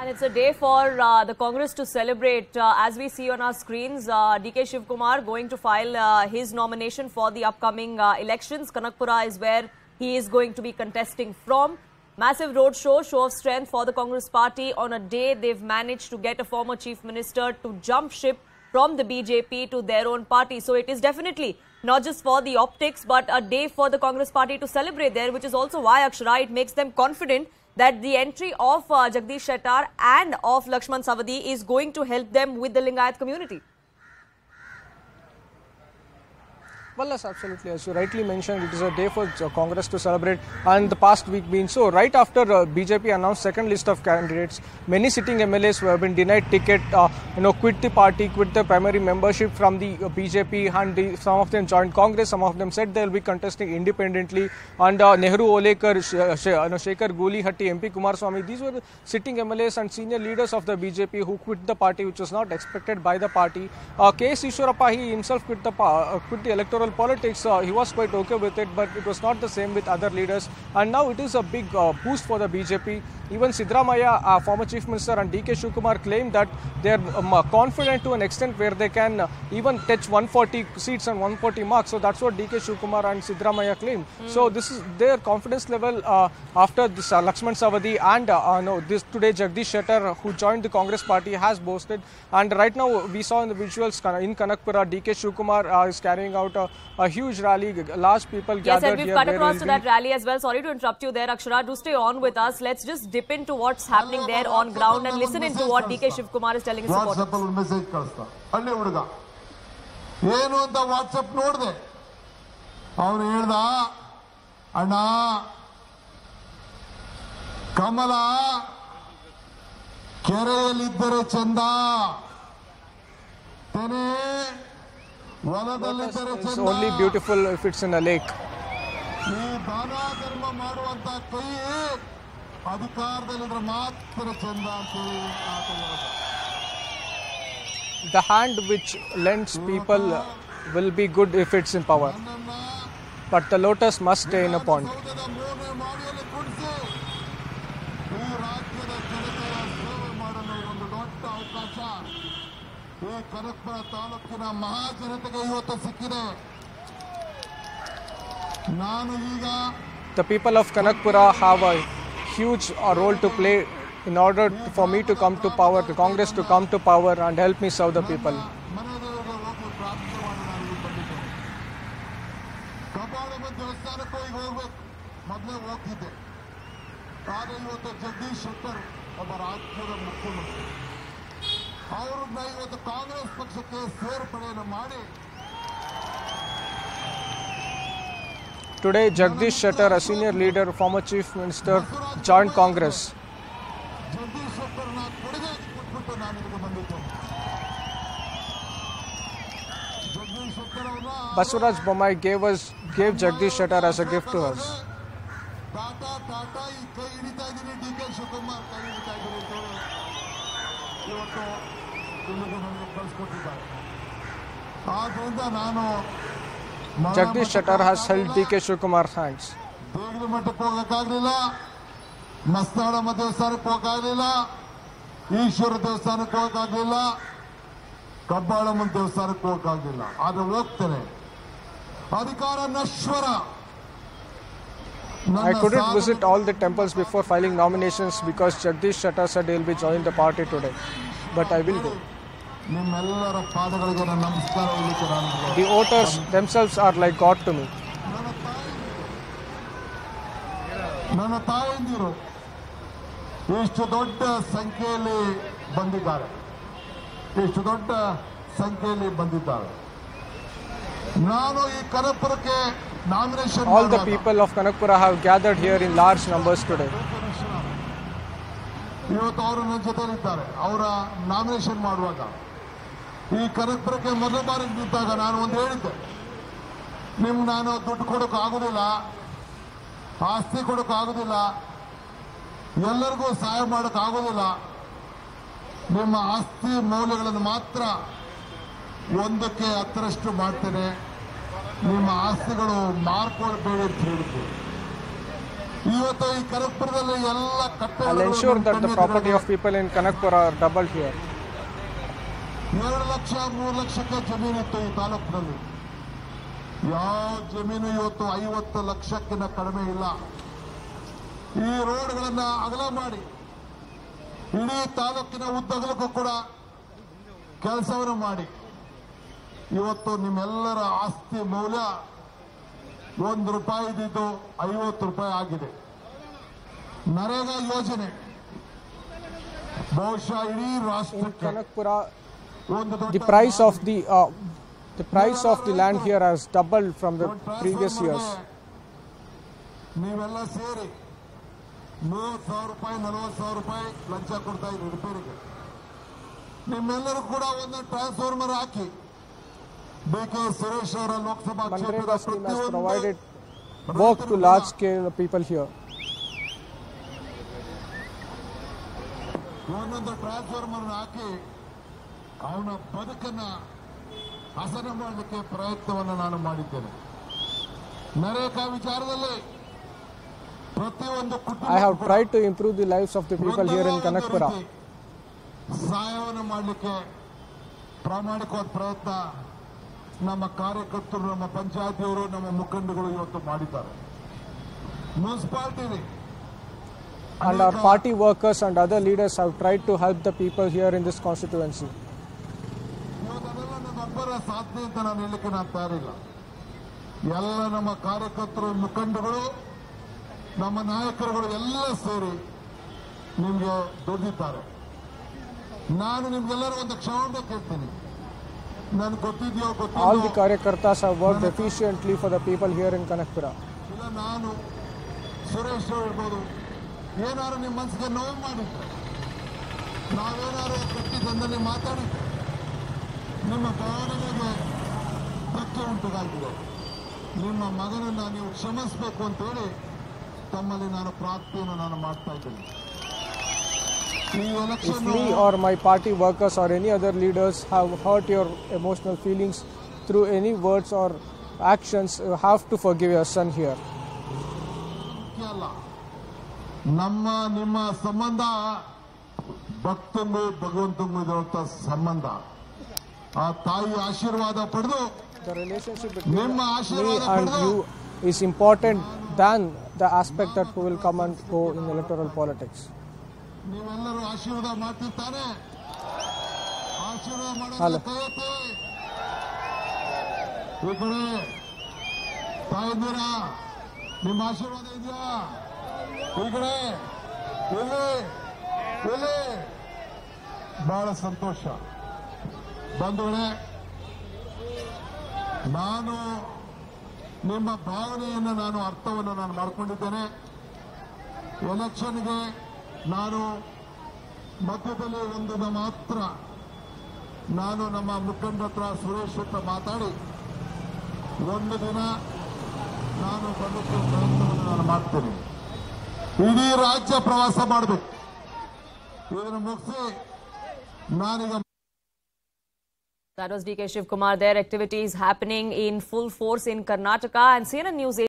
And it's a day for the Congress to celebrate. As we see on our screens, D.K. Shivakumar going to file his nomination for the upcoming elections. Kanakapura is where he is going to be contesting from. Massive roadshow, show of strength for the Congress party. On a day, they've managed to get a former chief minister to jump ship from the BJP to their own party. So it is definitely not just for the optics, but a day for the Congress party to celebrate there, which is also why, Akshara, it makes them confident that the entry of Jagdish Shettar and of Lakshman Savadi is going to help them with the Lingayat community. Well, yes, absolutely. As you rightly mentioned, it is a day for Congress to celebrate, and the past week being so. Right after BJP announced second list of candidates, many sitting MLAs who have been denied ticket, quit the party, quit the primary membership from the BJP, and some of them joined Congress. Some of them said they'll be contesting independently. And Nehru, Olekar, Shekhar Ghuli, Hatti, MP Kumaraswamy, these were the sitting MLAs and senior leaders of the BJP who quit the party, which was not expected by the party. K.S. Ishwarappa, he himself quit the electoral politics. He was quite okay with it, but it was not the same with other leaders, and now it is a big boost for the BJP. Even Siddaramaiah, our former chief minister, and D.K. Shivakumar claimed that they are confident to an extent where they can even touch 140 seats and 140 marks. So that's what D.K. Shivakumar and Siddaramaiah claimed. So this is their confidence level after this Lakshman Savadi and today Jagdish Shettar, who joined the Congress party, has boasted. And right now we saw in the visuals in Kanakapura, D.K. Shivakumar is carrying out a huge rally, large people gathered here. Yes, and we've cut across to that rally as well. Sorry to interrupt you there, Akshara. Do stay on with us. Let's just dip into what's happening there on ground and listen into what D.K. Shivakumar is telling his supporters. It's only beautiful if it's in a lake. The hand which lends people will be good if it's in power, but the lotus must stay in a pond. The people of Kanakapura have a huge role to play in order for me to come to power, the Congress to come to power and help me serve the people. Today, Jagdish Shettar, a senior leader, former chief minister, joined Congress. Basuraj Bommai gave Jagdish Shettar as a gift to us. Jagdish Shettar has held D.K. Shivakumar's hands. I couldn't visit all the temples before filing nominations because Jagdish Shettar said he'll be joining the party today. But I will go. The voters themselves are like God to me. All the people of Kanakapura have gathered here in large numbers today. I'll ensure that the property of people in Kanakapura are doubled here. In Kanakapura, the price of the land here has doubled from the previous years. Manrega scheme has provided work to large scale people here. I have tried to improve the lives of the people here in Kanakapura. And our party workers and other leaders have tried to help the people here in this constituency. All the Karyakartas have worked efficiently for the people here in Kanakapura. If me or my party workers or any other leaders have hurt your emotional feelings through any words or actions, you have to forgive your son here. The relationship between me and you is important than the aspect that will come and go in electoral politics. Hello. That was D.K. Shivakumar there. Activities happening in full force in Karnataka, and CNN News